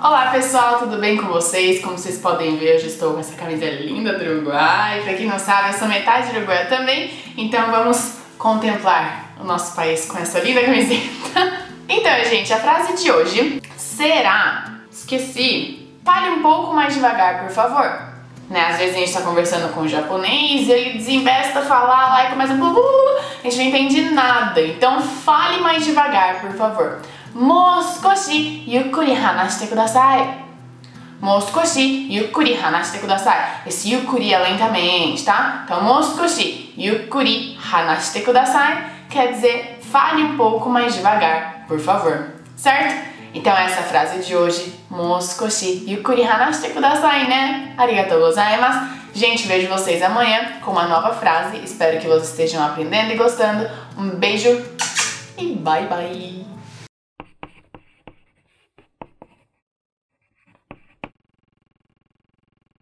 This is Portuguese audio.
Olá pessoal, tudo bem com vocês? Como vocês podem ver, eu já estou com essa camisa linda do Uruguai. Pra quem não sabe, eu sou metade uruguaia também, então vamos contemplar o nosso país com essa linda camiseta. Então, gente, a frase de hoje será... Esqueci. Fale um pouco mais devagar, por favor. Né? Às vezes a gente tá conversando com o japonês e ele desembesta a falar lá e começa... A gente não entende nada, então fale mais devagar, por favor. Mou sukoshi yukkuri hanashite kudasai. Mou sukoshi yukkuri hanashite kudasai. Esse yukkuri é lentamente, tá? Então, mou sukoshi yukkuri hanashite kudasai quer dizer fale um pouco mais devagar, por favor. Certo? Então essa é a frase de hoje. Mou sukoshi yukkuri hanashite kudasai, né? Arigatou gozaimasu. Gente, vejo vocês amanhã com uma nova frase. Espero que vocês estejam aprendendo e gostando. Um beijo e bye bye!